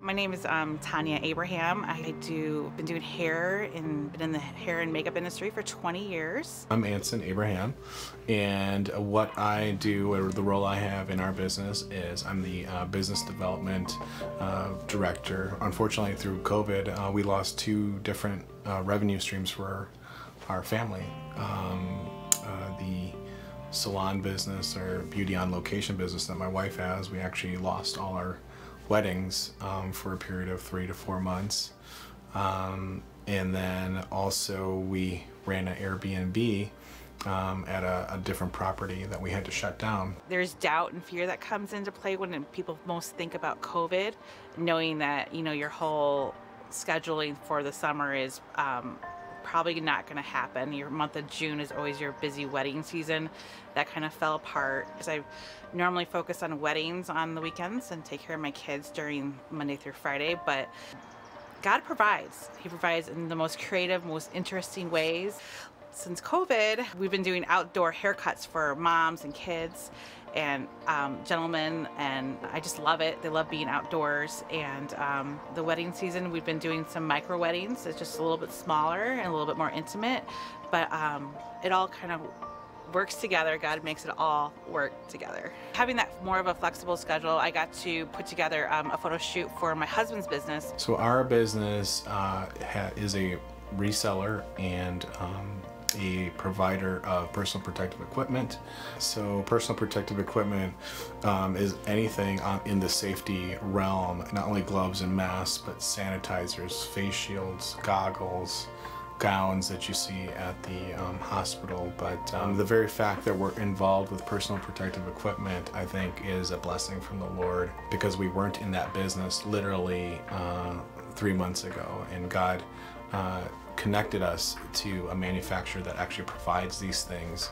My name is Tanya Abraham. I've been doing hair and been in the hair and makeup industry for 20 years. I'm Anson Abraham, and what I do, or the role I have in our business, is I'm the business development director. Unfortunately, through COVID, we lost two different revenue streams for our family. The salon business, or beauty on location business that my wife has, we actually lost all our weddings for a period of 3 to 4 months, and then also we ran an Airbnb at a different property that we had to shut down. There's doubt and fear that comes into play when people most think about COVID, knowing that, you know, your whole scheduling for the summer is probably not going to happen. Your month of June is always your busy wedding season. That kind of fell apart because I normally focus on weddings on the weekends and take care of my kids during Monday through Friday, but God provides. He provides in the most creative, most interesting ways. Since COVID, we've been doing outdoor haircuts for moms and kids and gentlemen, and I just love it. They love being outdoors. And the wedding season, we've been doing some micro weddings. It's just a little bit smaller and a little bit more intimate, but it all kind of works together. God makes it all work together. Having that more of a flexible schedule, I got to put together a photo shoot for my husband's business. So our business is a reseller and a provider of personal protective equipment. So personal protective equipment is anything in the safety realm, not only gloves and masks, but sanitizers, face shields, goggles, gowns that you see at the hospital. But the very fact that we're involved with personal protective equipment, I think, is a blessing from the Lord, because we weren't in that business literally 3 months ago, and God connected us to a manufacturer that actually provides these things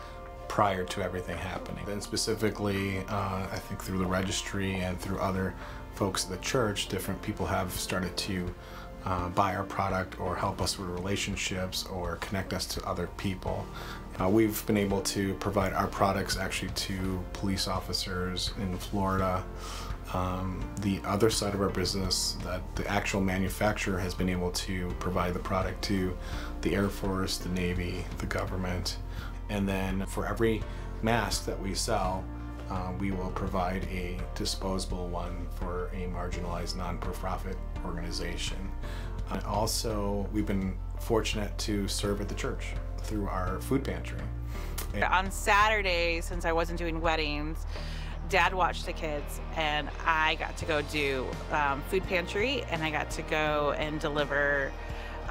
prior to everything happening. And specifically, I think through the registry and through other folks at the church, different people have started to buy our product or help us with relationships or connect us to other people. We've been able to provide our products actually to police officers in Florida. The other side of our business, that the actual manufacturer has been able to provide the product to the Air Force, the Navy, the government. And then for every mask that we sell, we will provide a disposable one for a marginalized non-profit organization. And also, we've been fortunate to serve at the church through our food pantry. On Saturday, since I wasn't doing weddings, Dad watched the kids, and I got to go do food pantry, and I got to go and deliver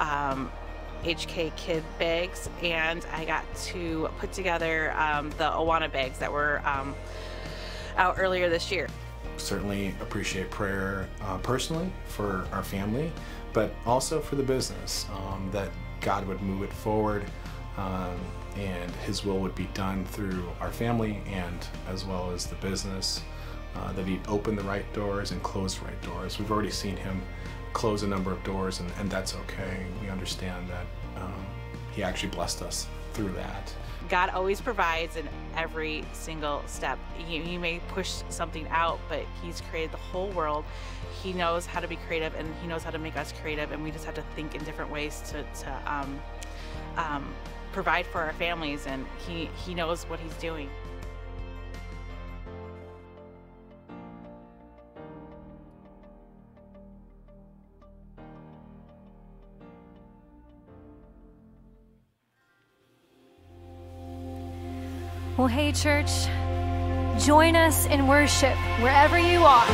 HK kid bags, and I got to put together the Awana bags that were out earlier this year. Certainly appreciate prayer personally for our family, but also for the business, that God would move it forward and His will would be done through our family and as well as the business, that He'd open the right doors and close the right doors. We've already seen Him close a number of doors, and that's okay. We understand that He actually blessed us through that. God always provides in every single step. He may push something out, but He's created the whole world. He knows how to be creative, and He knows how to make us creative, and we just have to think in different ways to provide for our families, and he knows what He's doing. Well, hey, church, join us in worship wherever you are.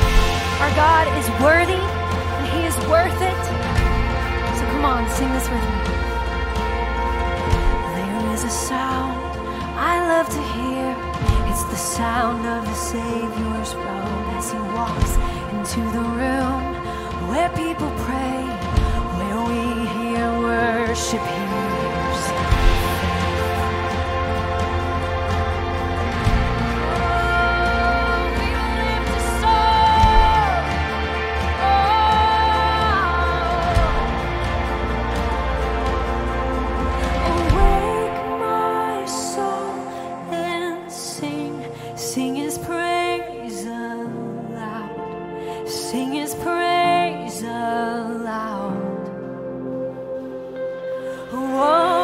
Our God is worthy, and He is worth it. So come on, sing this with me. There's a sound I love to hear. It's the sound of the Savior's road as He walks into the room where people pray, where we hear worship hears. Oh, we live to serve. Sing His praise aloud. Sing His praise. praise aloud. Whoa.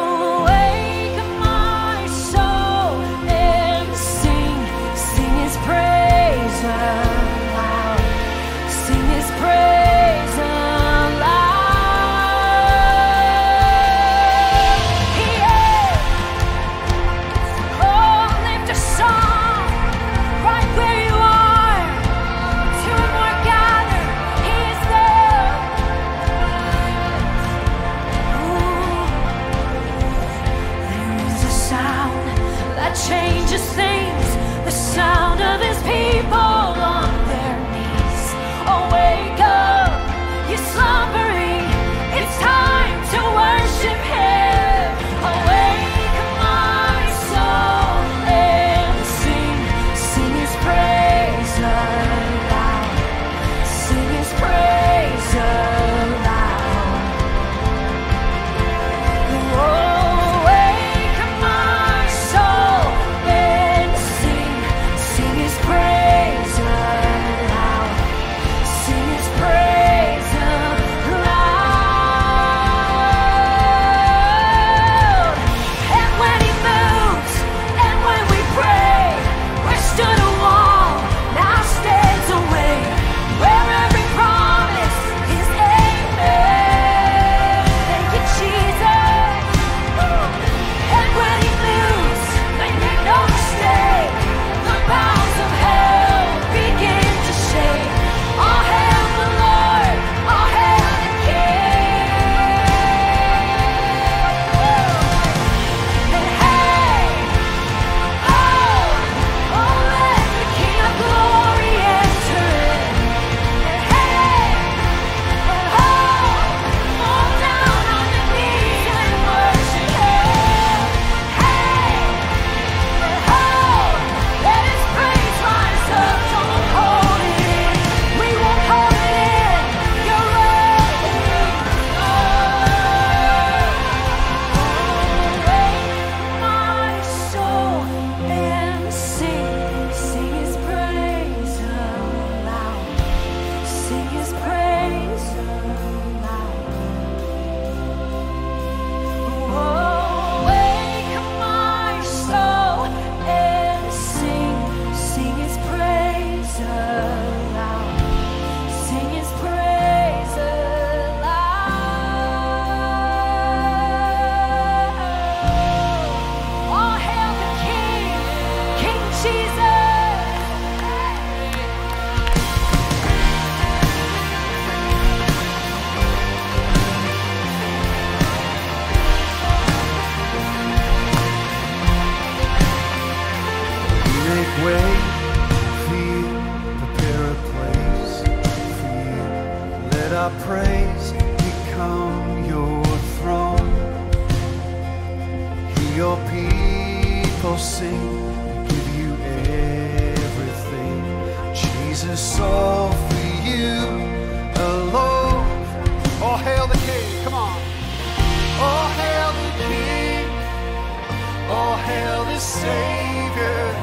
Savior,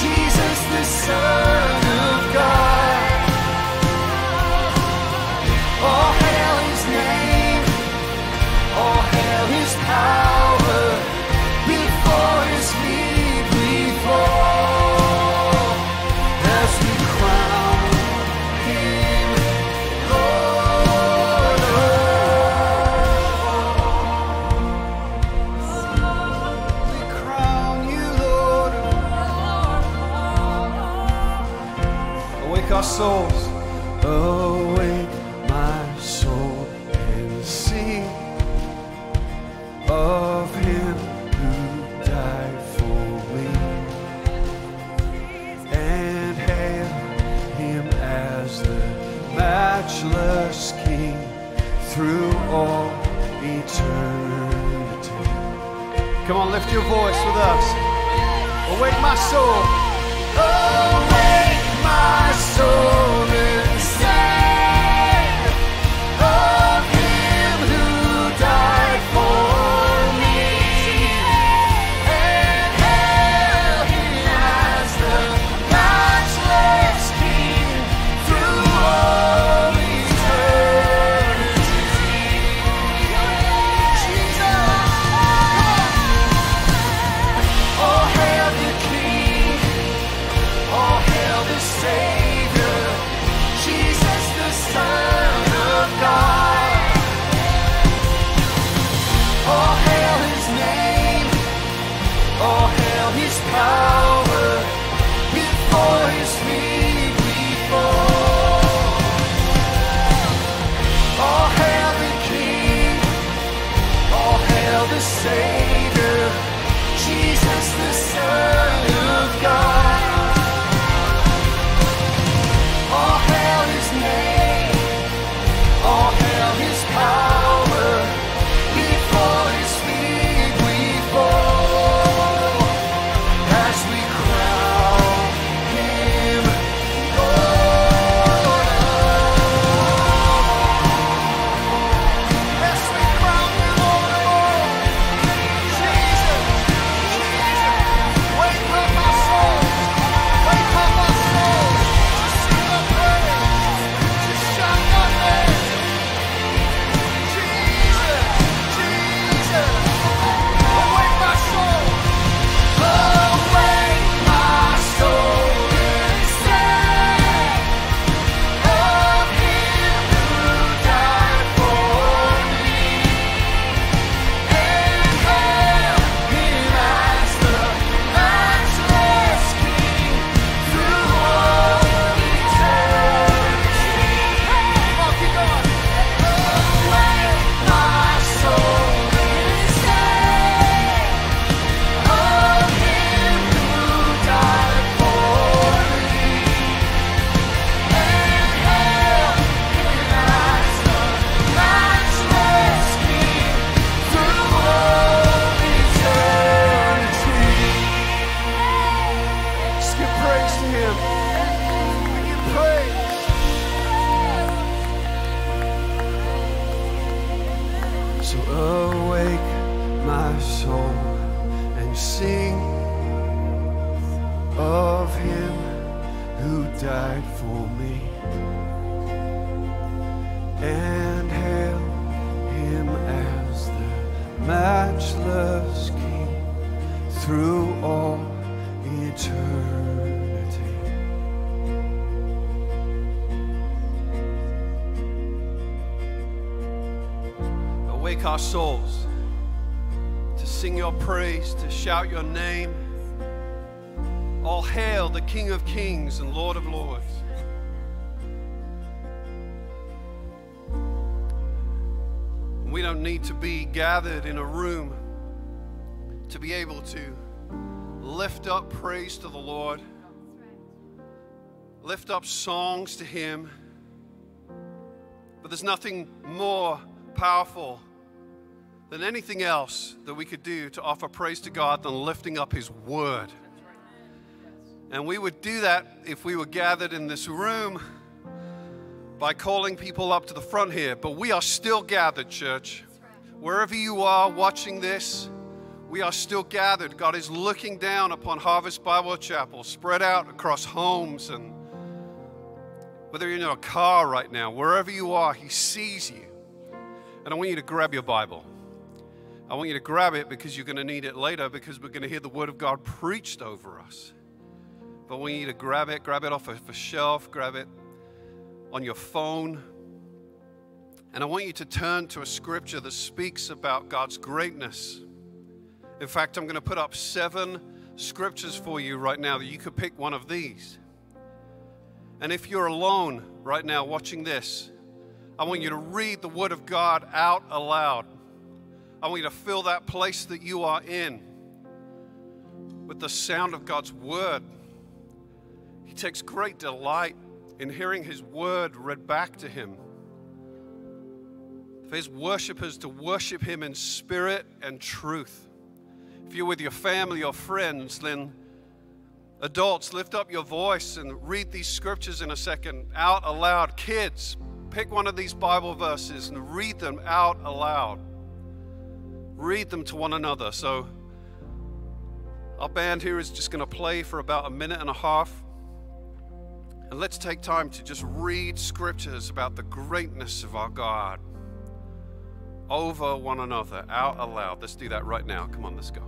Jesus the Son. take our souls away, my soul, and sing of him who died for me, and hail him as the matchless King through all eternity. Come on, lift your voice with us. Awake my soul. Awake my soul and sing of him who died for me, and hail him as the matchless King through all eternity. Jesus. Oh, hail. Savior, Jesus, the Son of God. All hail his name, all hail his power. Before his feet we fall. All hail the King, all hail the Savior, Jesus, the Son of God. All hail his power, before his feet we fall, as we crown him Lord. As we crown him Lord, Jesus, Jesus, wake up my soul, wake up my soul, to sing a praise, to shout my name. Our souls to sing your praise, to shout your name. All hail the King of Kings and Lord of Lords. We don't need to be gathered in a room to be able to lift up praise to the Lord, lift up songs to him. But there's nothing more powerful than anything else that we could do to offer praise to God than lifting up his word. And we would do that if we were gathered in this room by calling people up to the front here. But we are still gathered, church. Wherever you are watching this, we are still gathered. God is looking down upon Harvest Bible Chapel, spread out across homes, and whether you're in a car right now, wherever you are, he sees you. And I want you to grab your Bible. I want you to grab it because you're going to need it later, because we're going to hear the Word of God preached over us. But we need to grab it off of a shelf, grab it on your phone. And I want you to turn to a scripture that speaks about God's greatness. In fact, I'm going to put up 7 scriptures for you right now that you could pick one of these. And if you're alone right now watching this, I want you to read the Word of God out aloud. I want you to fill that place that you are in with the sound of God's Word. He takes great delight in hearing His Word read back to Him. For His worshipers to worship Him in spirit and truth. If you're with your family or friends, then adults, lift up your voice and read these scriptures in a second out aloud. Kids, pick one of these Bible verses and read them out aloud. Read them to one another. So our band here is just going to play for about a minute and a half. And let's take time to just read scriptures about the greatness of our God over one another, out aloud. Let's do that right now. Come on, let's go.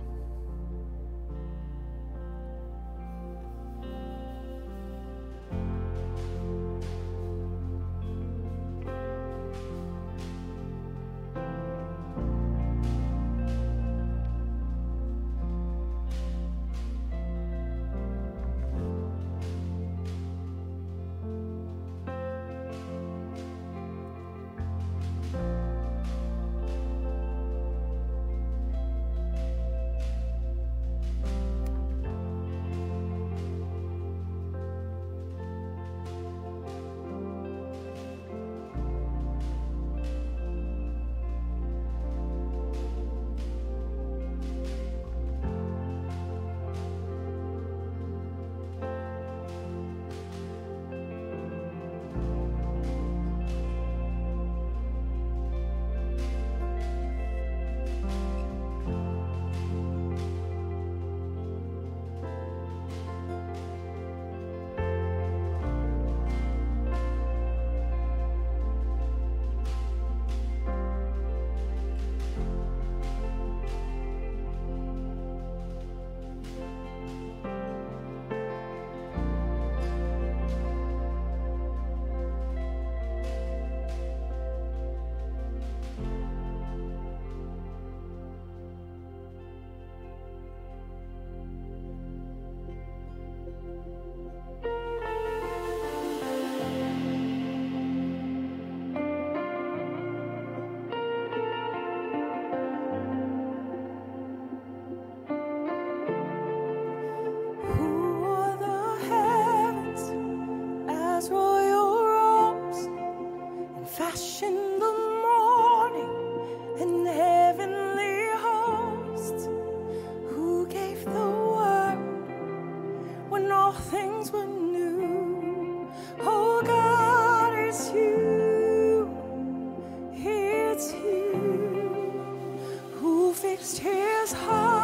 Oh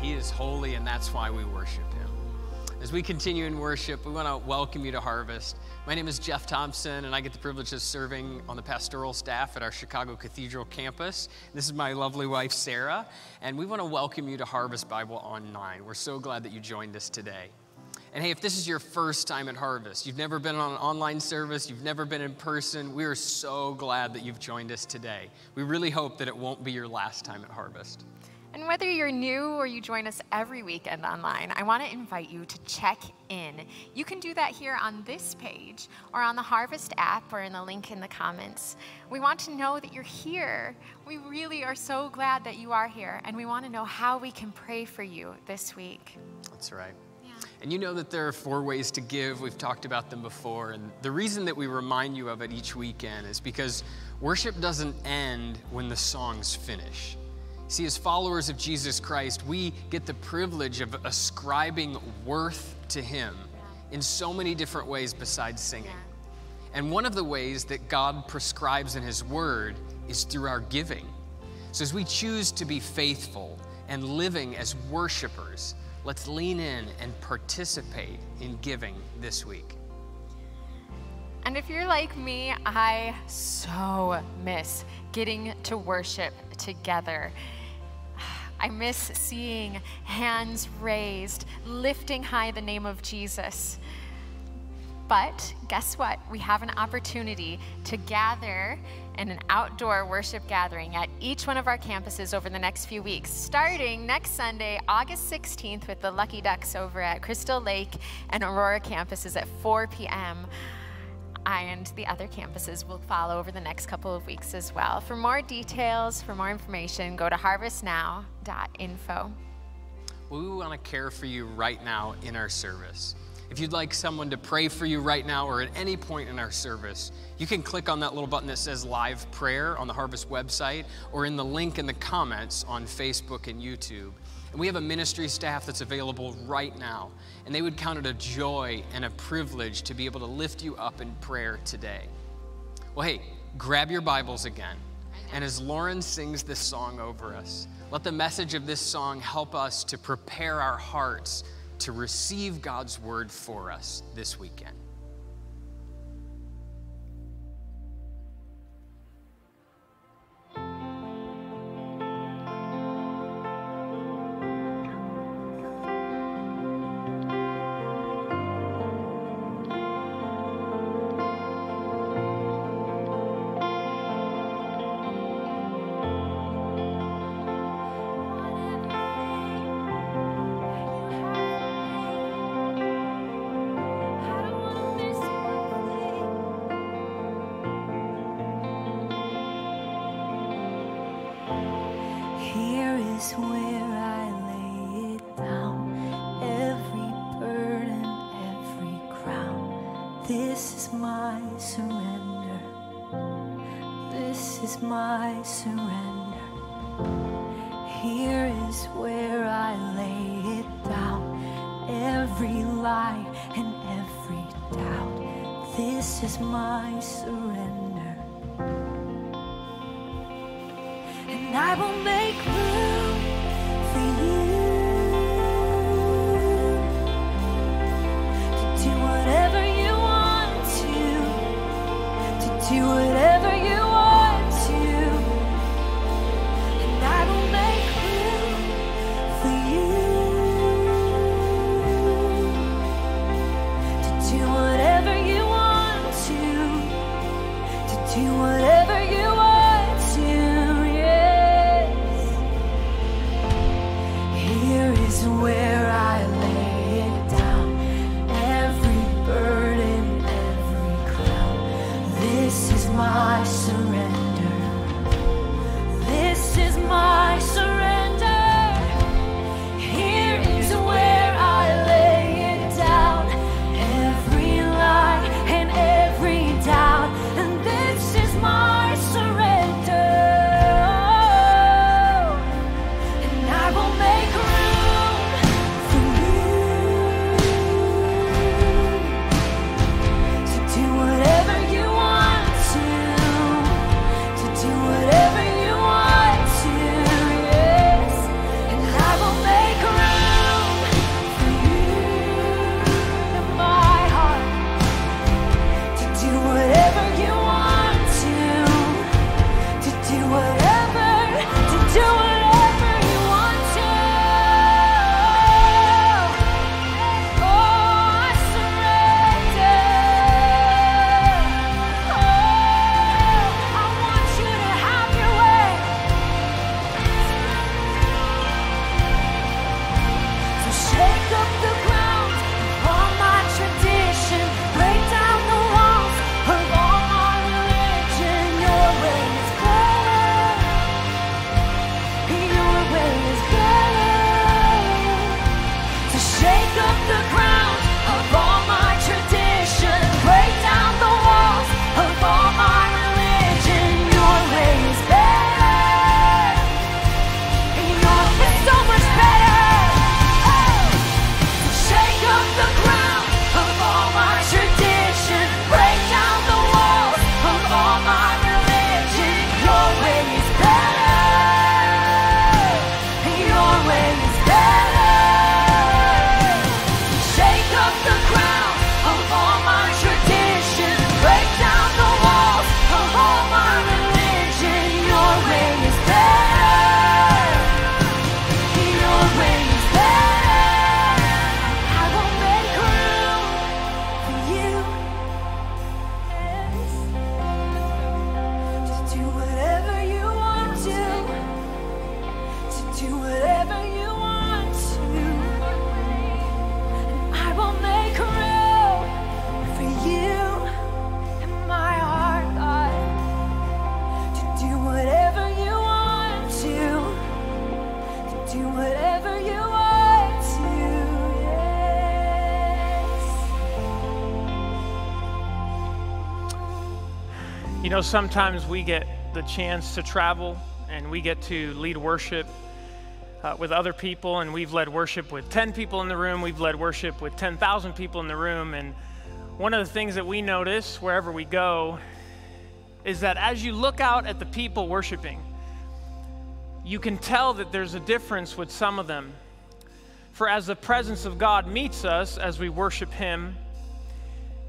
He is holy, and that's why we worship him. As we continue in worship, we want to welcome you to Harvest. My name is Jeff Thompson, and I get the privilege of serving on the pastoral staff at our Chicago Cathedral campus. This is my lovely wife, Sarah, and we want to welcome you to Harvest Bible Online. We're so glad that you joined us today. And hey, if this is your first time at Harvest, you've never been on an online service, you've never been in person, we are so glad that you've joined us today. We really hope that it won't be your last time at Harvest. And whether you're new or you join us every weekend online, I want to invite you to check in. You can do that here on this page or on the Harvest app or in the link in the comments. We want to know that you're here. We really are so glad that you are here, and we want to know how we can pray for you this week. That's right. And you know that there are 4 ways to give. We've talked about them before. And the reason that we remind you of it each weekend is because worship doesn't end when the songs finish. See, as followers of Jesus Christ, we get the privilege of ascribing worth to him in so many different ways besides singing. And one of the ways that God prescribes in his word is through our giving. So as we choose to be faithful and living as worshipers, let's lean in and participate in giving this week. And if you're like me, I so miss getting to worship together. I miss seeing hands raised, lifting high the name of Jesus. But guess what? We have an opportunity to gather in an outdoor worship gathering at each one of our campuses over the next few weeks, starting next Sunday, August 16th, with the Lucky Ducks over at Crystal Lake and Aurora campuses at 4 p.m. And the other campuses will follow over the next couple of weeks as well. For more details, for more information, go to harvestnow.info. Well, we want to care for you right now in our service. If you'd like someone to pray for you right now or at any point in our service, you can click on that little button that says Live Prayer on the Harvest website or in the link in the comments on Facebook and YouTube. And we have a ministry staff that's available right now, and they would count it a joy and a privilege to be able to lift you up in prayer today. Well, hey, grab your Bibles again. And as Lauren sings this song over us, let the message of this song help us to prepare our hearts to receive God's word for us this weekend. Do whatever you want to, yes. You know, sometimes we get the chance to travel and we get to lead worship with other people, and we've led worship with 10 people in the room, we've led worship with 10,000 people in the room, and one of the things that we notice wherever we go is that as you look out at the people worshiping, you can tell that there's a difference with some of them. For as the presence of God meets us as we worship Him,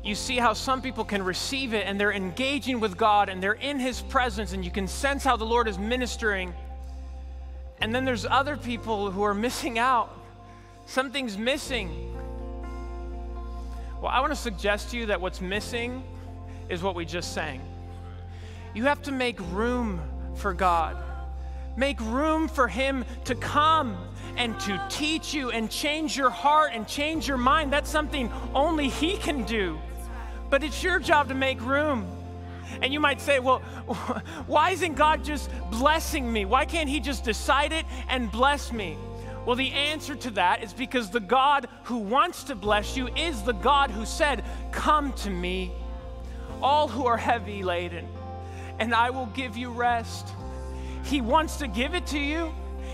you see how some people can receive it and they're engaging with God and they're in His presence and you can sense how the Lord is ministering. And then there's other people who are missing out. Something's missing. Well, I want to suggest to you that what's missing is what we just sang. You have to make room for God. Make room for Him to come and to teach you and change your heart and change your mind. That's something only He can do. But it's your job to make room. And you might say, well, why isn't God just blessing me? Why can't He just decide it and bless me? Well, the answer to that is because the God who wants to bless you is the God who said, "Come to me, all who are heavy laden, and I will give you rest." He wants to give it to you.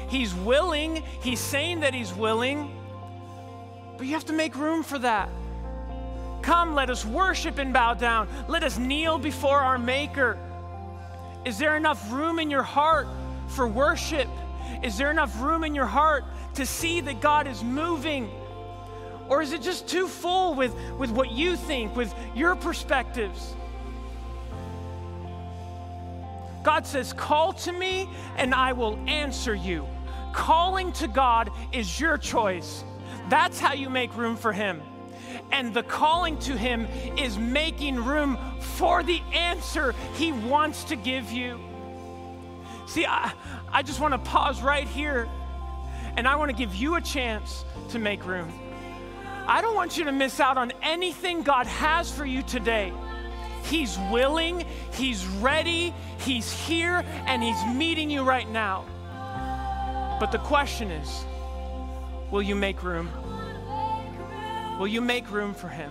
He's willing. He's saying that He's willing. But you have to make room for that. Come, let us worship and bow down. Let us kneel before our Maker. Is there enough room in your heart for worship? Is there enough room in your heart to see that God is moving? Or is it just too full with what you think, with your perspectives? God says, "Call to me and I will answer you." Calling to God is your choice. That's how you make room for Him. And the calling to Him is making room for the answer He wants to give you. See, I just want to pause right here, and I want to give you a chance to make room. I don't want you to miss out on anything God has for you today. He's willing, He's ready, He's here, and He's meeting you right now. But the question is, will you make room? Will you make room for Him?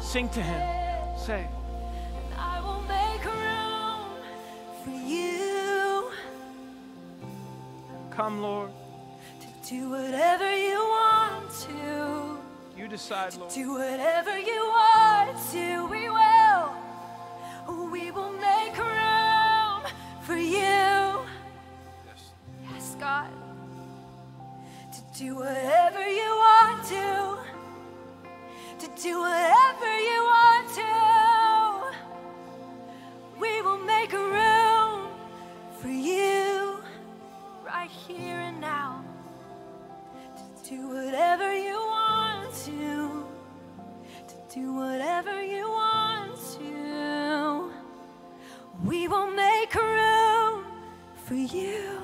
Sing to Him. Say, "And I will make room for you." Come, Lord, to do whatever you want to. You decide, Lord. To do whatever you want to. We will. We will make room for you. Yes, yes, God. To do whatever you want to do whatever you want to. We will make a room for you right here and now. To do whatever you want to do whatever you want to. We will make a room for you.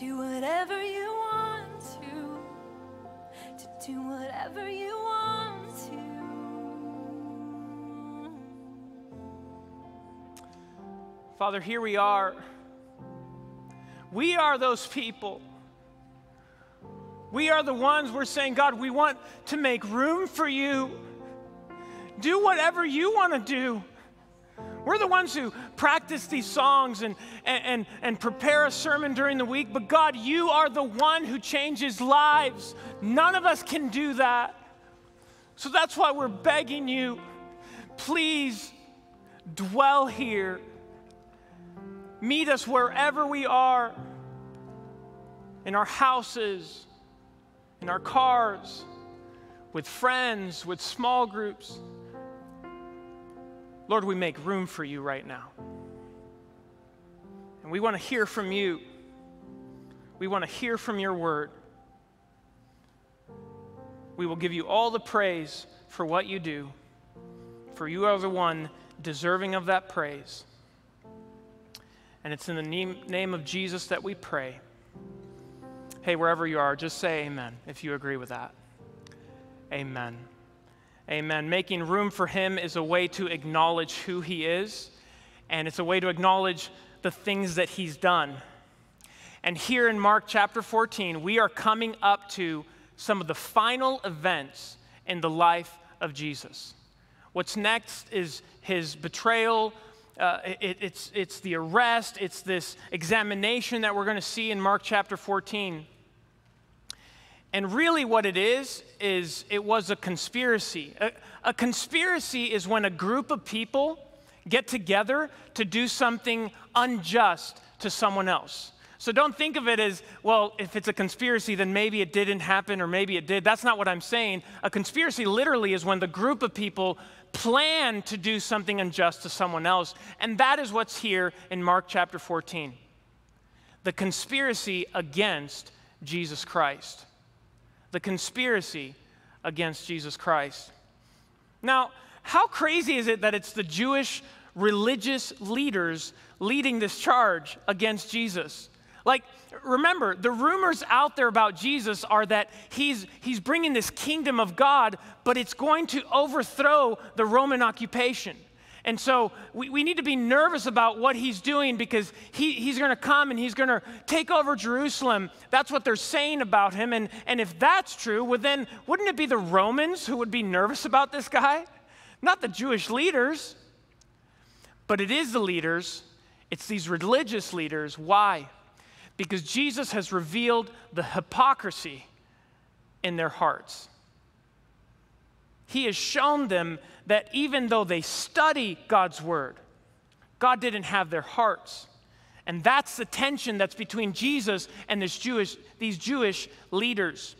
Do whatever you want to do whatever you want to. Father, here we are. We are those people. We are the ones we're saying, "God, we want to make room for you. Do whatever you want to do." We're the ones who practice these songs and prepare a sermon during the week, but God, you are the one who changes lives. None of us can do that. So that's why we're begging you, please dwell here. Meet us wherever we are, in our houses, in our cars, with friends, with small groups. Lord, we make room for you right now. And we want to hear from you. We want to hear from your word. We will give you all the praise for what you do, for you are the one deserving of that praise. And it's in the name of Jesus that we pray. Hey, wherever you are, just say amen if you agree with that. Amen. Amen. Making room for Him is a way to acknowledge who He is, and it's a way to acknowledge the things that He's done. And here in Mark chapter 14, we are coming up to some of the final events in the life of Jesus. What's next is his betrayal. It's the arrest. It's this examination that we're going to see in Mark chapter 14. And really what it is it was a conspiracy. A conspiracy is when a group of people get together to do something unjust to someone else. So don't think of it as, well, if it's a conspiracy, then maybe it didn't happen or maybe it did. That's not what I'm saying. A conspiracy literally is when the group of people plan to do something unjust to someone else. And that is what's here in Mark chapter 14. The conspiracy against Jesus Christ. The conspiracy against Jesus Christ. Now, how crazy is it that it's the Jewish religious leaders leading this charge against Jesus? Like, remember, the rumors out there about Jesus are that he's bringing this kingdom of God, but it's going to overthrow the Roman occupation. And so we need to be nervous about what he's doing because he's going to come and he's going to take over Jerusalem. That's what they're saying about him. And if that's true, well then wouldn't it be the Romans who would be nervous about this guy? Not the Jewish leaders. But it is the leaders. It's these religious leaders. Why? Because Jesus has revealed the hypocrisy in their hearts. He has shown them that even though they study God's word, God didn't have their hearts. And that's the tension that's between Jesus and these Jewish leaders.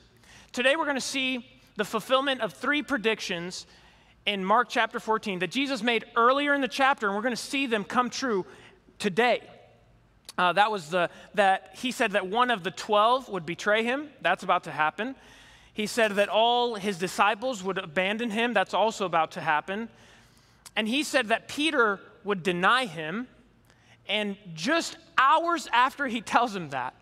Today we're going to see the fulfillment of three predictions in Mark chapter 14 that Jesus made earlier in the chapter, and we're going to see them come true today. That he said that one of the 12 would betray him. That's about to happen. He said that all his disciples would abandon him. That's also about to happen. And he said that Peter would deny him. And just hours after he tells him that,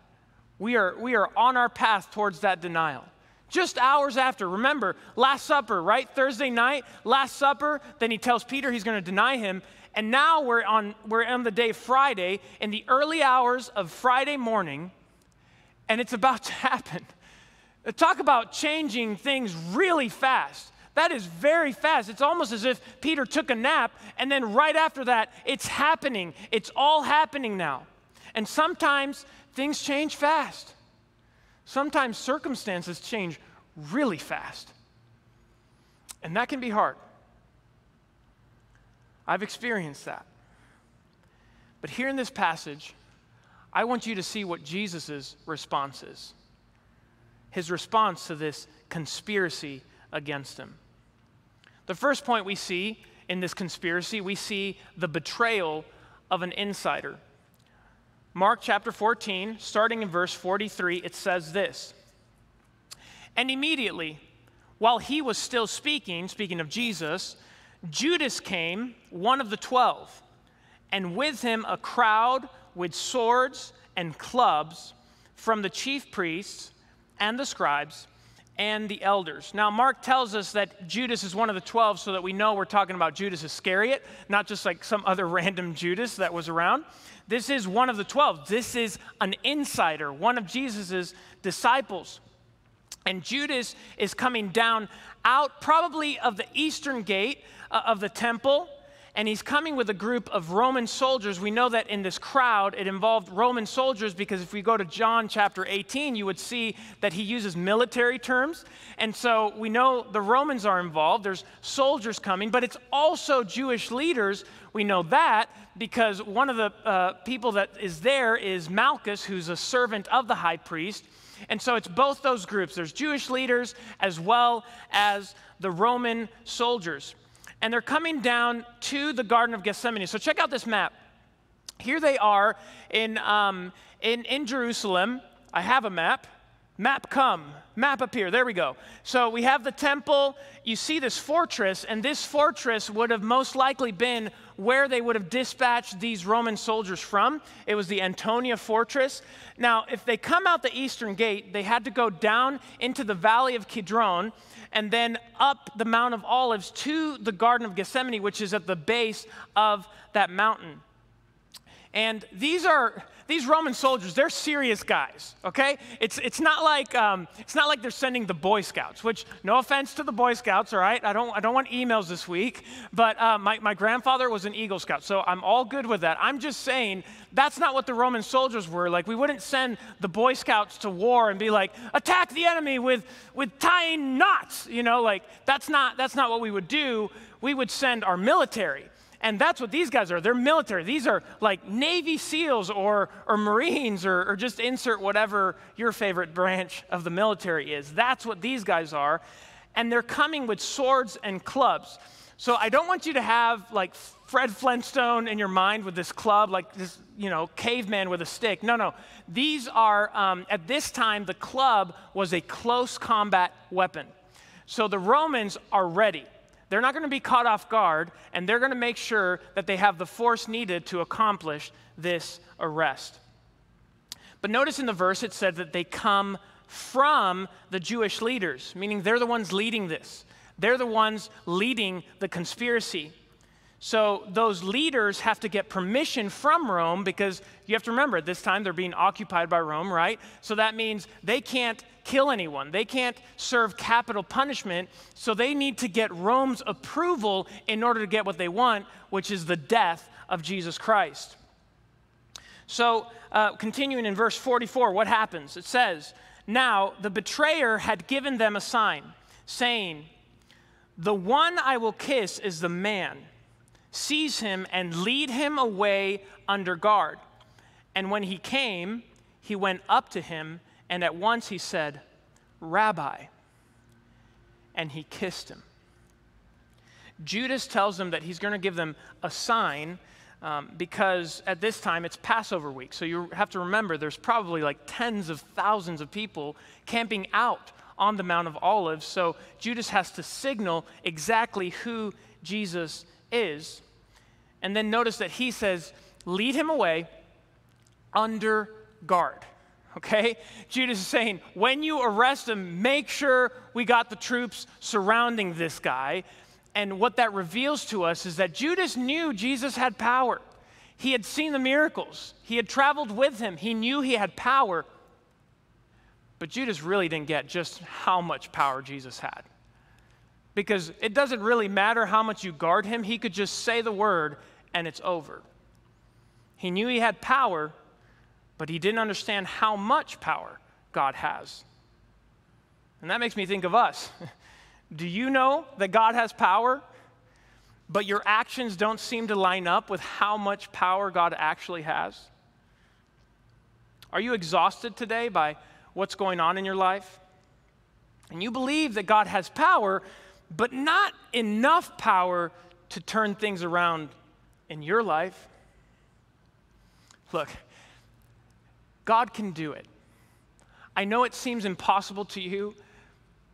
we are on our path towards that denial. Just hours after. Remember, Last Supper, right? Thursday night, Last Supper. Then he tells Peter he's going to deny him. And now we're on the day Friday, in the early hours of Friday morning, and it's about to happen. Talk about changing things really fast. That is very fast. It's almost as if Peter took a nap, and then right after that, it's happening. It's all happening now. And sometimes things change fast. Sometimes circumstances change really fast. And that can be hard. I've experienced that. But here in this passage, I want you to see what Jesus' response is. His response to this conspiracy against him. The first point we see in this conspiracy, we see the betrayal of an insider. Mark chapter 14, starting in verse 43, it says this. And immediately, while he was still speaking of Jesus, Judas came, one of the 12, and with him a crowd with swords and clubs from the chief priests and the scribes and the elders. Now, Mark tells us that Judas is one of the 12 so that we know we're talking about Judas Iscariot, not just like some other random Judas that was around. This is one of the 12. This is an insider, one of Jesus' disciples. And Judas is coming down out probably of the eastern gate of the temple, and he's coming with a group of Roman soldiers. We know that in this crowd, it involved Roman soldiers because if we go to John chapter 18, you would see that he uses military terms. And so we know the Romans are involved. There's soldiers coming, but it's also Jewish leaders. We know that because one of the people that is there is Malchus, who's a servant of the high priest. And so it's both those groups. There's Jewish leaders as well as the Roman soldiers. And they're coming down to the Garden of Gethsemane. So check out this map. Here they are in Jerusalem. I have a map. Map come. Map appear. There we go. So we have the temple. You see this fortress. And this fortress would have most likely been where they would have dispatched these Roman soldiers from. It was the Antonia Fortress. Now, if they come out the eastern gate, they had to go down into the Valley of Kidron and then up the Mount of Olives to the Garden of Gethsemane, which is at the base of that mountain. And these Roman soldiers, they're serious guys, okay? It's not like they're sending the Boy Scouts, which, no offense to the Boy Scouts, all right? I don't want emails this week, but my grandfather was an Eagle Scout, so I'm all good with that. I'm just saying that's not what the Roman soldiers were. Like, we wouldn't send the Boy Scouts to war and be like, attack the enemy with tying knots, you know? Like, that's not what we would do. We would send our military. And that's what these guys are. They're military. These are like Navy SEALs or Marines or just insert whatever your favorite branch of the military is. That's what these guys are. And they're coming with swords and clubs. So I don't want you to have like Fred Flintstone in your mind with this club, like this, you know, caveman with a stick. No, no. These are, at this time, the club was a close combat weapon. So the Romans are ready. They're not going to be caught off guard, and they're going to make sure that they have the force needed to accomplish this arrest. But notice in the verse it said that they come from the Jewish leaders, meaning they're the ones leading this. They're the ones leading the conspiracy. So those leaders have to get permission from Rome, because you have to remember at this time they're being occupied by Rome, right? So that means they can't kill anyone. They can't serve capital punishment, so they need to get Rome's approval in order to get what they want, which is the death of Jesus Christ. So continuing in verse 44, what happens? It says, now the betrayer had given them a sign, saying, the one I will kiss is the man. Seize him and lead him away under guard. And when he came, he went up to him, and at once he said, Rabbi, and he kissed him. Judas tells them that he's going to give them a sign because at this time it's Passover week. So you have to remember there's probably like tens of thousands of people camping out on the Mount of Olives. So Judas has to signal exactly who Jesus is. And then notice that he says, lead him away under guard. Okay? Judas is saying, when you arrest him, make sure we got the troops surrounding this guy. And what that reveals to us is that Judas knew Jesus had power. He had seen the miracles. He had traveled with him. He knew he had power. But Judas really didn't get just how much power Jesus had. Because it doesn't really matter how much you guard him. He could just say the word and it's over. He knew he had power, but he didn't understand how much power God has. And that makes me think of us. Do you know that God has power, but your actions don't seem to line up with how much power God actually has? Are you exhausted today by what's going on in your life? And you believe that God has power, but not enough power to turn things around in your life? Look, God can do it. I know it seems impossible to you,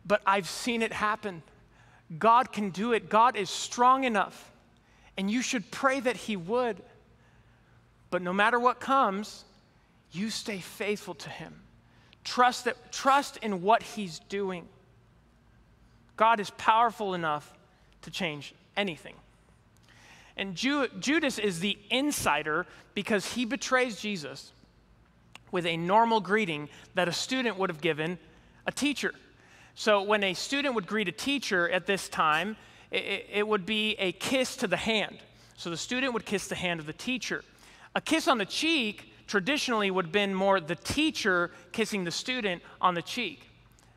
but I've seen it happen. God can do it. God is strong enough, and you should pray that he would. But no matter what comes, you stay faithful to him. Trust in what he's doing. God is powerful enough to change anything. And Judas is the insider because he betrays Jesus with a normal greeting that a student would have given a teacher. So when a student would greet a teacher at this time, it would be a kiss to the hand. So the student would kiss the hand of the teacher. A kiss on the cheek traditionally would have been more the teacher kissing the student on the cheek.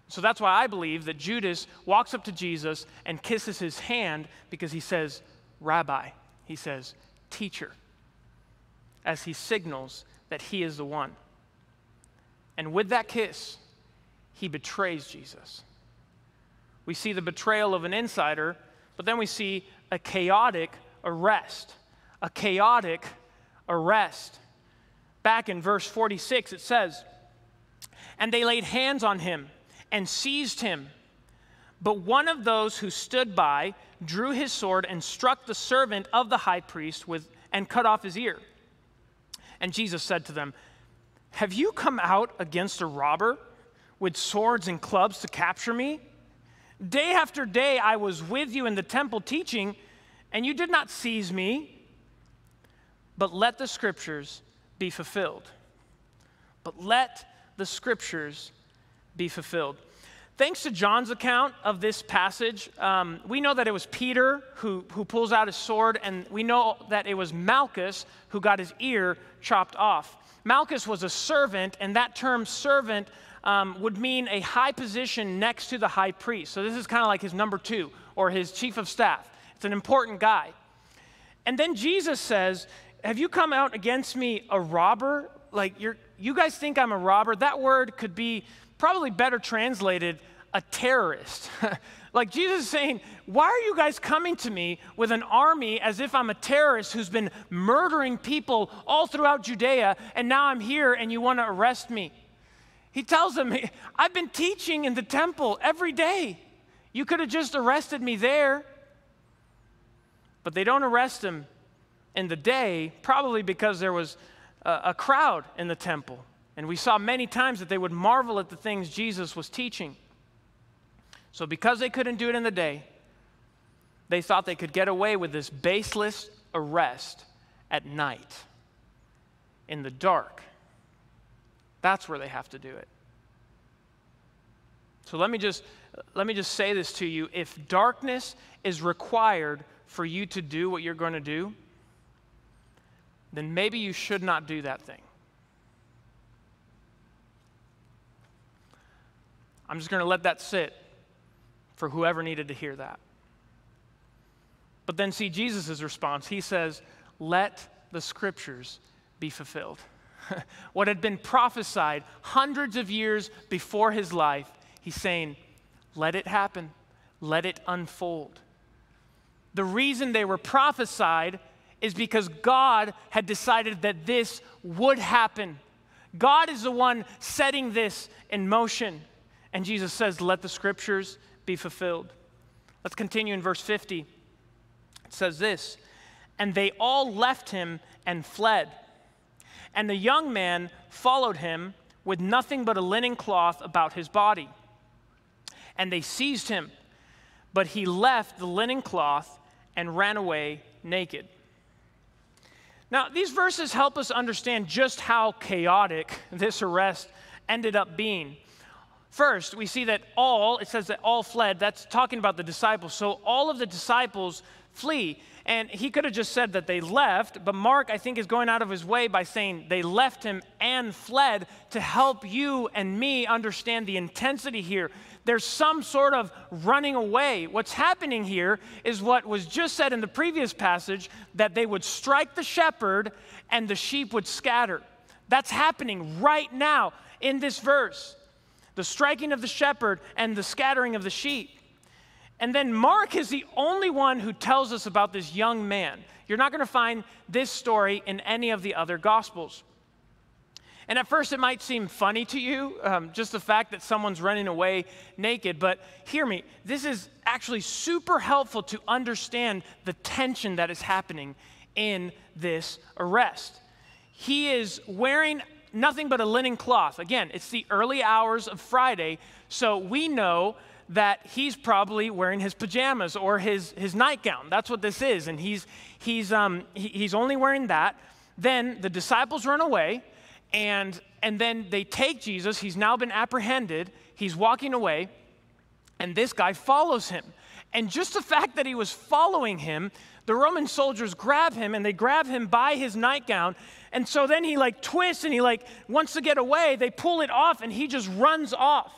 So that's why I believe that Judas walks up to Jesus and kisses his hand because he says, Rabbi. He says, teacher, as he signals that he is the one. And with that kiss, he betrays Jesus. We see the betrayal of an insider, but then we see a chaotic arrest. A chaotic arrest. Back in verse 46, it says, and they laid hands on him and seized him. But one of those who stood by drew his sword and struck the servant of the high priest and cut off his ear. And Jesus said to them, have you come out against a robber with swords and clubs to capture me? Day after day I was with you in the temple teaching, and you did not seize me. But let the scriptures be fulfilled. But let the scriptures be fulfilled. Thanks to John's account of this passage, we know that it was Peter who pulls out his sword, and we know that it was Malchus who got his ear chopped off. Malchus was a servant, and that term servant would mean a high position next to the high priest. So this is kind of like his number two or his chief of staff. It's an important guy. And then Jesus says, have you come out against me a robber? Like you guys think I'm a robber? That word could be probably better translated a terrorist. Like Jesus is saying, why are you guys coming to me with an army as if I'm a terrorist who's been murdering people all throughout Judea, and now I'm here and you want to arrest me? He tells them, I've been teaching in the temple every day. You could have just arrested me there. But they don't arrest him in the day, probably because there was a crowd in the temple. And we saw many times that they would marvel at the things Jesus was teaching. So because they couldn't do it in the day, they thought they could get away with this baseless arrest at night, in the dark. That's where they have to do it. So let me just say this to you. If darkness is required for you to do what you're going to do, then maybe you should not do that thing. I'm just going to let that sit for whoever needed to hear that. But then see Jesus' response. He says, let the scriptures be fulfilled. What had been prophesied hundreds of years before his life, he's saying, let it happen. Let it unfold. The reason they were prophesied is because God had decided that this would happen. God is the one setting this in motion. And Jesus says, let the scriptures be fulfilled. Let's continue in verse 50. It says this, and they all left him and fled. And the young man followed him with nothing but a linen cloth about his body. And they seized him, but he left the linen cloth and ran away naked. Now, these verses help us understand just how chaotic this arrest ended up being. First, we see that all, it says that all fled. That's talking about the disciples. So all of the disciples flee. And he could have just said that they left, but Mark, I think, is going out of his way by saying they left him and fled to help you and me understand the intensity here. There's some sort of running away. What's happening here is what was just said in the previous passage, that they would strike the shepherd and the sheep would scatter. That's happening right now in this verse, the striking of the shepherd and the scattering of the sheep. And then Mark is the only one who tells us about this young man. You're not going to find this story in any of the other Gospels. And at first it might seem funny to you, just the fact that someone's running away naked. But hear me, this is actually super helpful to understand the tension that is happening in this arrest. He is wearing nothing but a linen cloth. Again, it's the early hours of Friday, so we know that he's probably wearing his pajamas or his nightgown. That's what this is, and he's only wearing that. Then the disciples run away, and then they take Jesus. He's now been apprehended. He's walking away, and this guy follows him. And just the fact that he was following him, the Roman soldiers grab him, and they grab him by his nightgown. And so then he like twists, and he like wants to get away. They pull it off, and he just runs off.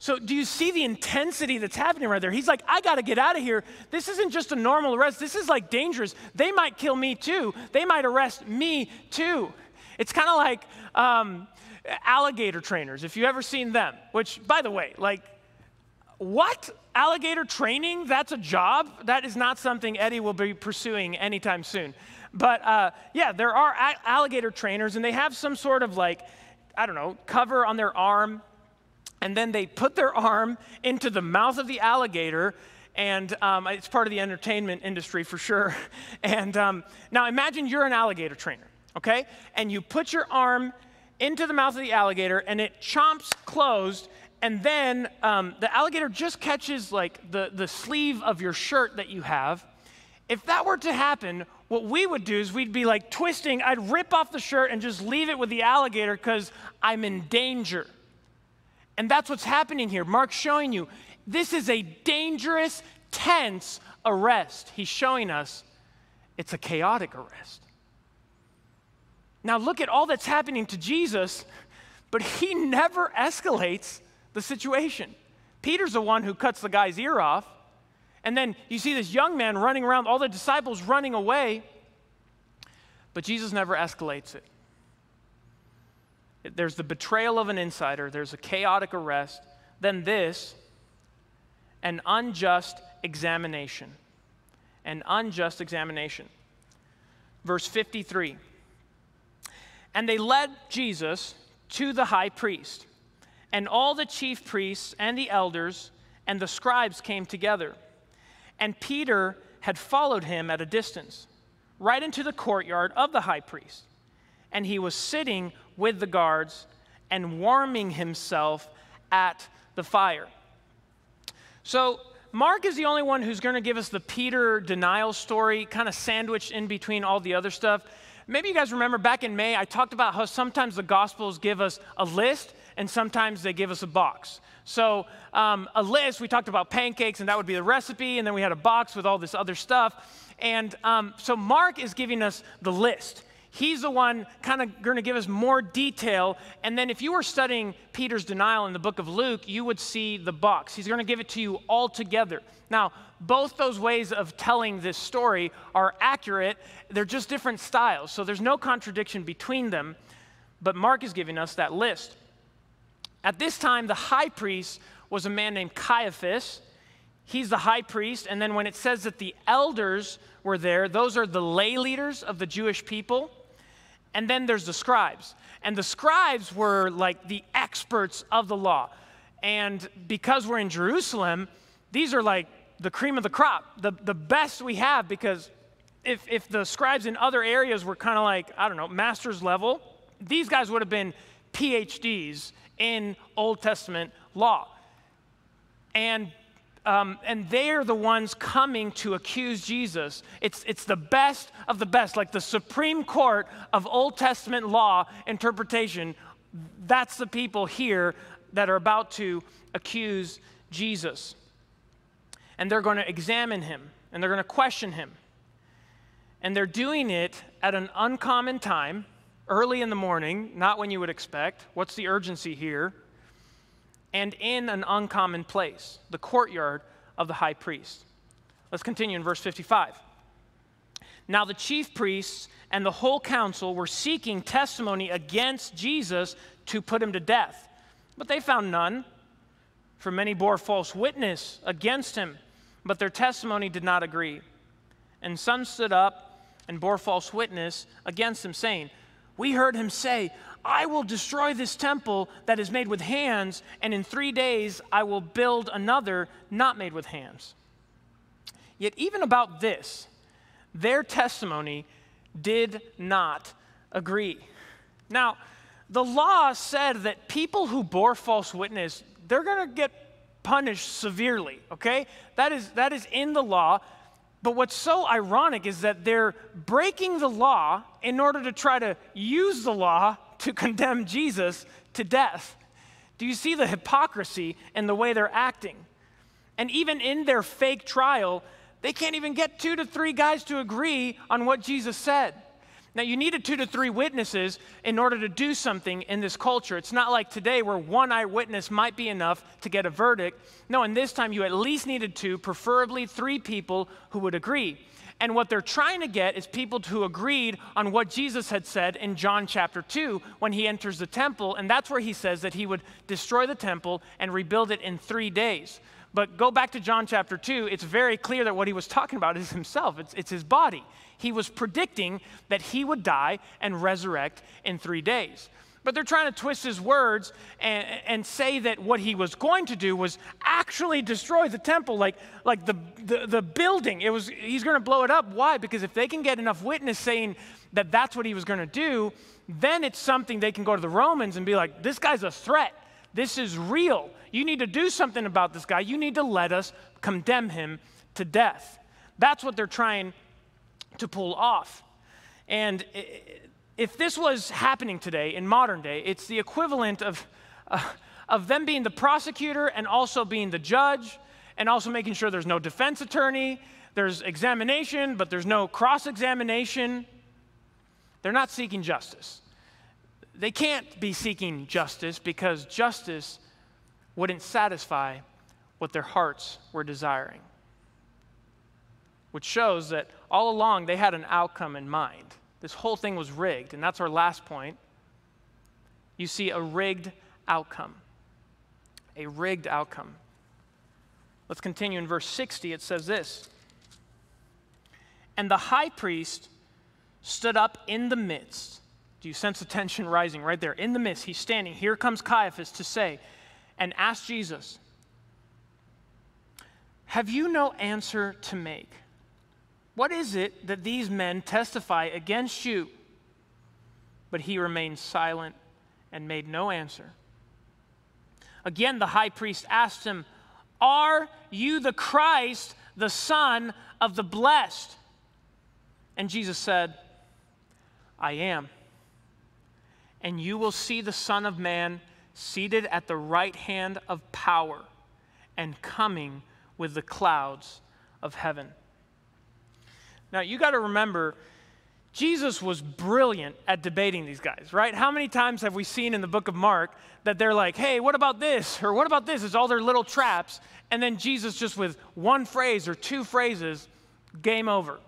So do you see the intensity that's happening right there? He's like, I got to get out of here. This isn't just a normal arrest. This is like dangerous. They might kill me too. They might arrest me too. It's kind of like alligator trainers, if you've ever seen them, which, by the way, like, what? Alligator training? That's a job? That is not something Eddie will be pursuing anytime soon. But yeah, there are alligator trainers, and they have some sort of like, I don't know, cover on their arm. And then they put their arm into the mouth of the alligator, and it's part of the entertainment industry for sure. And now imagine you're an alligator trainer, okay? And you put your arm into the mouth of the alligator, and it chomps closed, and then the alligator just catches like the sleeve of your shirt that you have. If that were to happen, what we would do is we'd be like twisting, I'd rip off the shirt and just leave it with the alligator because I'm in danger. And that's what's happening here. Mark's showing you this is a dangerous, tense arrest. He's showing us it's a chaotic arrest. Now look at all that's happening to Jesus, but he never escalates the situation. Peter's the one who cuts the guy's ear off. And then you see this young man running around, all the disciples running away, but Jesus never escalates it. There's the betrayal of an insider. There's a chaotic arrest. Then this, an unjust examination. An unjust examination. Verse 53. And they led Jesus to the high priest, and all the chief priests and the elders and the scribes came together. And Peter had followed him at a distance, right into the courtyard of the high priest. And he was sitting with the guards and warming himself at the fire. So Mark is the only one who's going to give us the Peter denial story, kind of sandwiched in between all the other stuff. Maybe you guys remember back in May, I talked about how sometimes the Gospels give us a list and sometimes they give us a box. So a list, we talked about pancakes, and that would be the recipe, and then we had a box with all this other stuff. And so Mark is giving us the list. He's the one kind of going to give us more detail. And then if you were studying Peter's denial in the book of Luke, you would see the box. He's going to give it to you all together. Now, both those ways of telling this story are accurate. They're just different styles, so there's no contradiction between them. But Mark is giving us that list. At this time, the high priest was a man named Caiaphas. He's the high priest. And then when it says that the elders were there, those are the lay leaders of the Jewish people. And then there's the scribes. And the scribes were like the experts of the law. And because we're in Jerusalem, these are like the cream of the crop, the best we have, because if the scribes in other areas were kind of like, I don't know, master's level, these guys would have been PhDs in Old Testament law. And they're the ones coming to accuse Jesus. It's the best of the best, like the Supreme Court of Old Testament law interpretation. That's the people here that are about to accuse Jesus. And they're going to examine him, and they're going to question him. And they're doing it at an uncommon time, early in the morning, not when you would expect. What's the urgency here? And in an uncommon place, the courtyard of the high priest. Let's continue in verse 55. Now the chief priests and the whole council were seeking testimony against Jesus to put him to death, but they found none, for many bore false witness against him, but their testimony did not agree. And some stood up and bore false witness against him, saying, "We heard him say, 'I will destroy this temple that is made with hands, and in 3 days I will build another not made with hands.'" Yet even about this, their testimony did not agree. Now, the law said that people who bore false witness, they're going to get punished severely, okay? That is in the law. But what's so ironic is that they're breaking the law in order to try to use the law to condemn Jesus to death. Do you see the hypocrisy in the way they're acting? And even in their fake trial, they can't even get 2 to 3 guys to agree on what Jesus said. Now, you needed 2 to 3 witnesses in order to do something in this culture. It's not like today where one eyewitness might be enough to get a verdict. No, in this time, you at least needed 2, preferably 3 people who would agree. And what they're trying to get is people who agreed on what Jesus had said in John chapter 2 when he enters the temple. And that's where he says that he would destroy the temple and rebuild it in 3 days. But go back to John chapter 2, it's very clear that what he was talking about is himself. It's his body. He was predicting that he would die and resurrect in 3 days. But they're trying to twist his words and say that what he was going to do was actually destroy the temple, like the building. He's going to blow it up. Why? Because if they can get enough witness saying that that's what he was going to do, then it's something they can go to the Romans and be like, this guy's a threat. This is real. You need to do something about this guy. You need to let us condemn him to death. That's what they're trying to pull off. And if this was happening today in modern day, it's the equivalent of them being the prosecutor and also being the judge and also making sure there's no defense attorney, there's examination, but there's no cross-examination. They're not seeking justice. They can't be seeking justice because justice wouldn't satisfy what their hearts were desiring, which shows that all along they had an outcome in mind. This whole thing was rigged, and that's our last point. You see a rigged outcome, a rigged outcome. Let's continue in verse 60. It says this, and the high priest stood up in the midst. Do you sense the tension rising right there? In the midst, he's standing. Here comes Caiaphas to say, and ask Jesus, have you no answer to make? What is it that these men testify against you? But he remained silent and made no answer. Again, the high priest asked him, are you the Christ, the Son of the Blessed? And Jesus said, I am. And you will see the Son of Man seated at the right hand of power and coming with the clouds of heaven. Now, you got to remember, Jesus was brilliant at debating these guys, right? How many times have we seen in the book of Mark that they're like, hey, what about this? Or what about this? It's all their little traps. And then Jesus just with one phrase or two phrases, game over.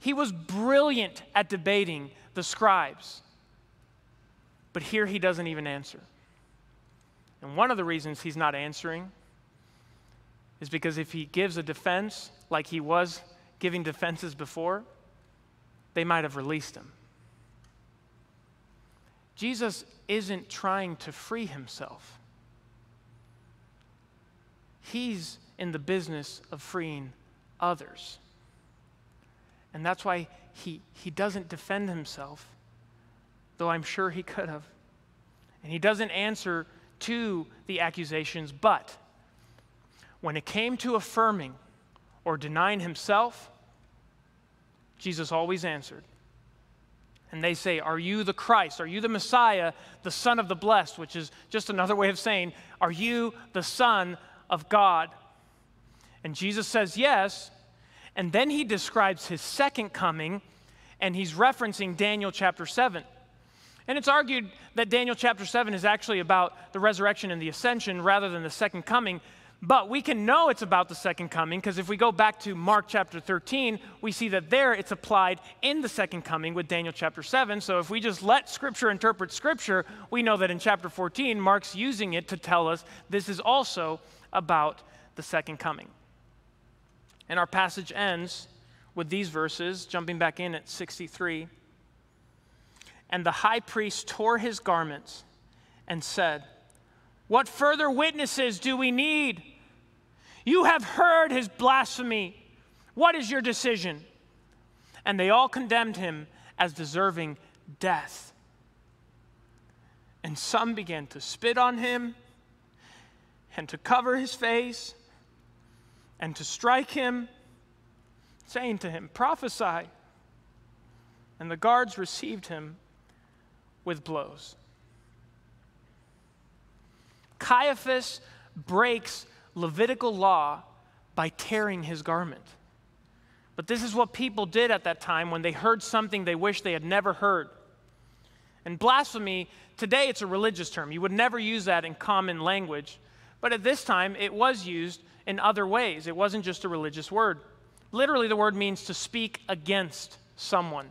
He was brilliant at debating the scribes. But here he doesn't even answer. And one of the reasons he's not answering is because if he gives a defense like he was giving defenses before, they might have released him. Jesus isn't trying to free himself. He's in the business of freeing others. And that's why he doesn't defend himself, though I'm sure he could have. And he doesn't answer to the accusations, but when it came to affirming or denying himself, Jesus always answered. And they say, are you the Christ? Are you the Messiah, the Son of the Blessed? Which is just another way of saying, are you the Son of God? And Jesus says yes, and then he describes his second coming, and he's referencing Daniel chapter 7. And it's argued that Daniel chapter 7 is actually about the resurrection and the ascension rather than the second coming. But we can know it's about the second coming because if we go back to Mark chapter 13, we see that there it's applied in the second coming with Daniel chapter 7. So if we just let Scripture interpret Scripture, we know that in chapter 14, Mark's using it to tell us this is also about the second coming. And our passage ends with these verses, jumping back in at 63. And the high priest tore his garments and said, what further witnesses do we need? You have heard his blasphemy. What is your decision? And they all condemned him as deserving death. And some began to spit on him and to cover his face and to strike him, saying to him, prophesy. And the guards received him with blows. Caiaphas breaks Levitical law by tearing his garment. But this is what people did at that time when they heard something they wished they had never heard. And blasphemy, today it's a religious term. You would never use that in common language. But at this time, it was used in other ways. It wasn't just a religious word. Literally, the word means to speak against someone.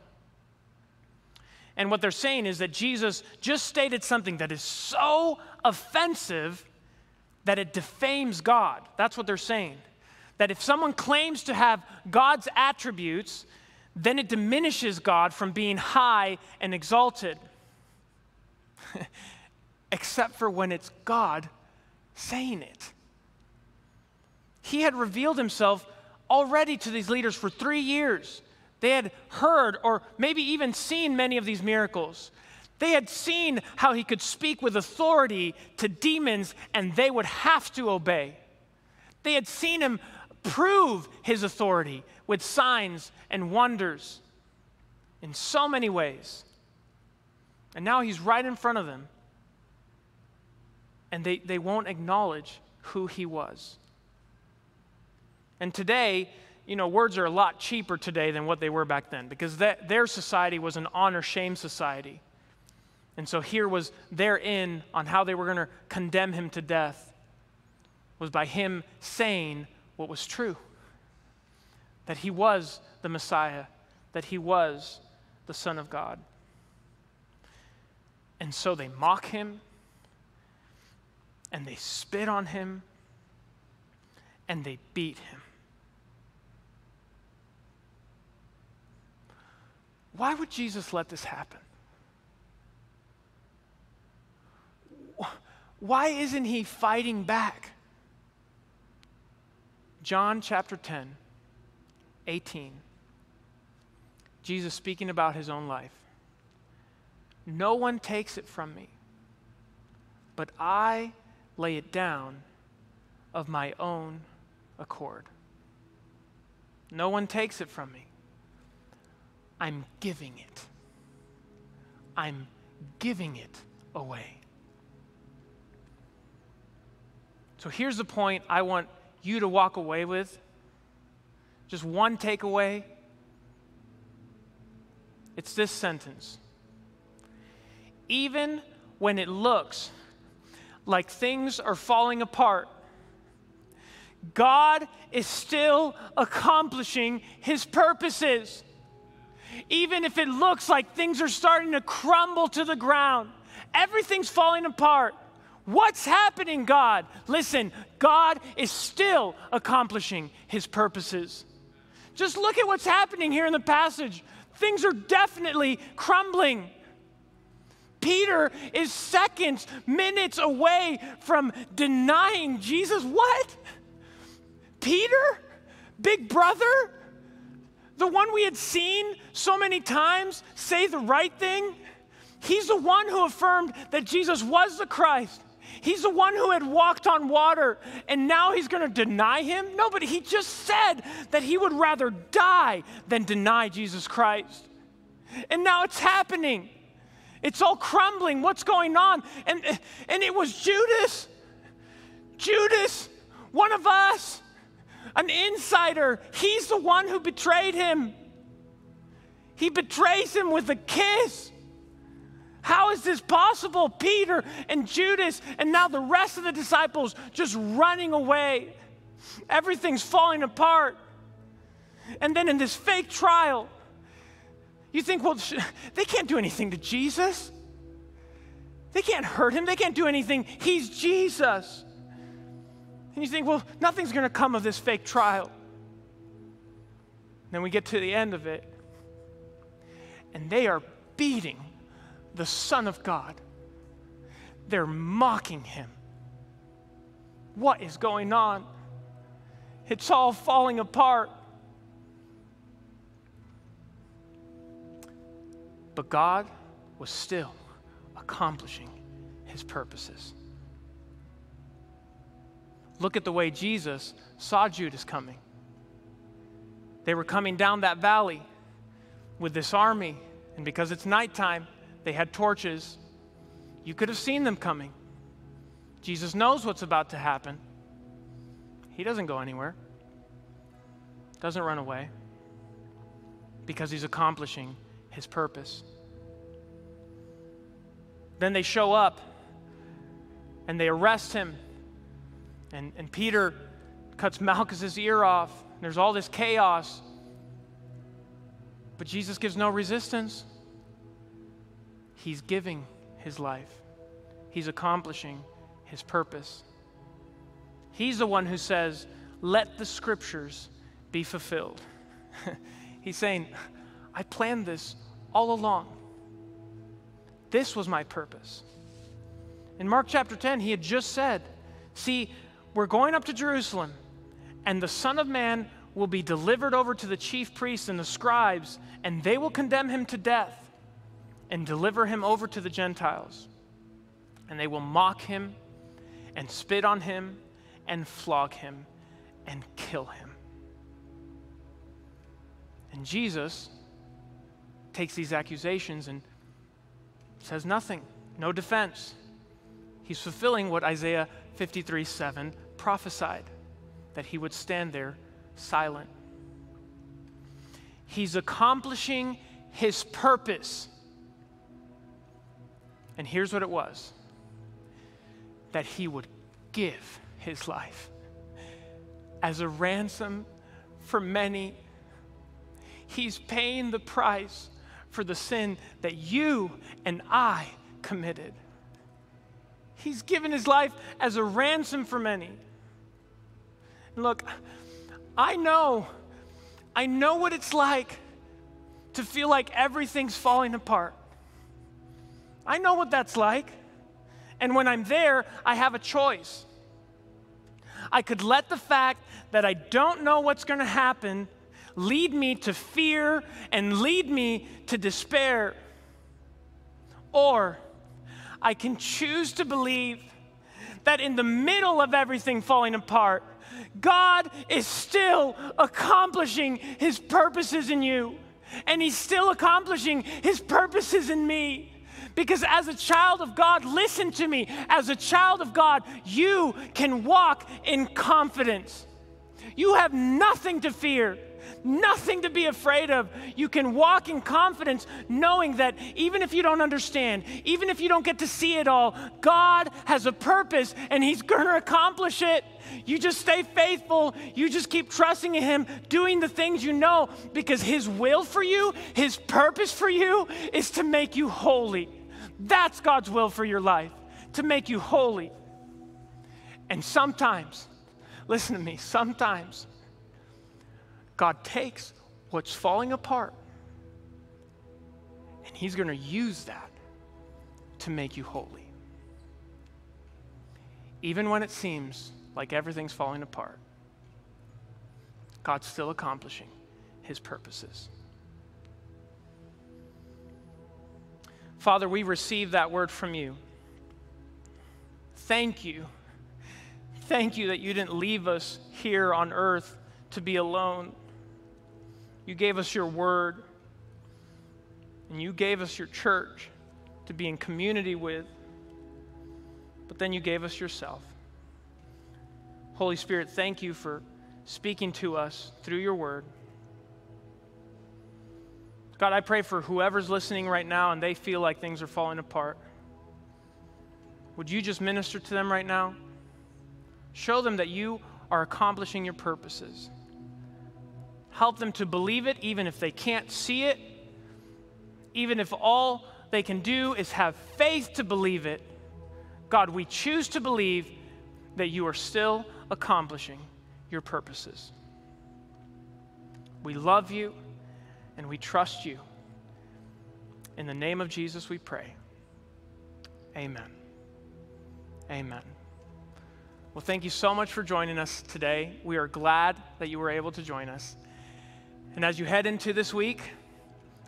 And what they're saying is that Jesus just stated something that is so offensive that it defames God. That's what they're saying. That if someone claims to have God's attributes, then it diminishes God from being high and exalted. Except for when it's God saying it. He had revealed himself already to these leaders for 3 years. They had heard or maybe even seen many of these miracles. They had seen how he could speak with authority to demons and they would have to obey. They had seen him prove his authority with signs and wonders in so many ways. And now he's right in front of them, and they won't acknowledge who he was. And today, you know, words are a lot cheaper today than what they were back then, because their society was an honor-shame society. And so here was their in on how they were going to condemn him to death was by him saying what was true, that he was the Messiah, that he was the Son of God. And so they mock him, and they spit on him, and they beat him. Why would Jesus let this happen? Why isn't he fighting back? John chapter 10, 18. Jesus speaking about his own life. No one takes it from me, but I lay it down of my own accord. No one takes it from me. I'm giving it. I'm giving it away. So here's the point I want you to walk away with. Just one takeaway. It's this sentence. Even when it looks like things are falling apart, God is still accomplishing his purposes. Even if it looks like things are starting to crumble to the ground, everything's falling apart. What's happening, God? Listen, God is still accomplishing his purposes. Just look at what's happening here in the passage. Things are definitely crumbling. Peter is seconds, minutes away from denying Jesus. What? Peter? Big brother? The one we had seen so many times say the right thing? He's the one who affirmed that Jesus was the Christ. He's the one who had walked on water, and now he's going to deny him? No, but he just said that he would rather die than deny Jesus Christ. And now it's happening. It's all crumbling. What's going on? And it was Judas. Judas, one of us, an insider. He's the one who betrayed him. He betrays him with a kiss. How is this possible? Peter and Judas and now the rest of the disciples just running away. Everything's falling apart. And then in this fake trial, you think, well, they can't do anything to Jesus. They can't hurt him. They can't do anything. He's Jesus. And you think, well, nothing's going to come of this fake trial. And then we get to the end of it, and they are beating the Son of God. They're mocking him. What is going on? It's all falling apart. But God was still accomplishing his purposes. Look at the way Jesus saw Judas coming. They were coming down that valley with this army, and because it's nighttime, they had torches. You could have seen them coming. Jesus knows what's about to happen. He doesn't go anywhere, doesn't run away, because he's accomplishing his purpose. Then they show up and they arrest him, and Peter cuts Malchus' ear off. There's all this chaos, but Jesus gives no resistance. He's giving his life. He's accomplishing his purpose. He's the one who says, "Let the scriptures be fulfilled." He's saying, I planned this all along. This was my purpose. In Mark chapter 10, he had just said, see, we're going up to Jerusalem, and the Son of Man will be delivered over to the chief priests and the scribes, and they will condemn him to death and deliver him over to the Gentiles. And they will mock him and spit on him and flog him and kill him. And Jesus takes these accusations and says nothing, no defense. He's fulfilling what Isaiah 53:7 prophesied, that he would stand there silent. He's accomplishing his purpose. And here's what it was: that he would give his life as a ransom for many. He's paying the price for the sin that you and I committed. He's given his life as a ransom for many. And look, I know what it's like to feel like everything's falling apart. I know what that's like. And when I'm there, I have a choice. I could let the fact that I don't know what's going to happen lead me to fear and lead me to despair. Or I can choose to believe that in the middle of everything falling apart, God is still accomplishing his purposes in you, and he's still accomplishing his purposes in me. Because as a child of God, listen to me, as a child of God, you can walk in confidence. You have nothing to fear, nothing to be afraid of. You can walk in confidence knowing that even if you don't understand, even if you don't get to see it all, God has a purpose and he's going to accomplish it. You just stay faithful. You just keep trusting in him, doing the things you know, because his will for you, his purpose for you is to make you holy. That's God's will for your life, to make you holy. And sometimes, listen to me, sometimes God takes what's falling apart and he's going to use that to make you holy. Even when it seems like everything's falling apart, God's still accomplishing his purposes. Father, we receive that word from you. Thank you. Thank you that you didn't leave us here on earth to be alone. You gave us your word, and you gave us your church to be in community with, but then you gave us yourself. Holy Spirit, thank you for speaking to us through your word. God, I pray for whoever's listening right now and they feel like things are falling apart. Would you just minister to them right now? Show them that you are accomplishing your purposes. Help them to believe it even if they can't see it, even if all they can do is have faith to believe it. God, we choose to believe that you are still accomplishing your purposes. We love you and we trust you. In the name of Jesus we pray. Amen. Amen. Well, thank you so much for joining us today. We are glad that you were able to join us. And as you head into this week,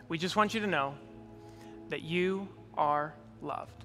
we just want you to know that you are loved.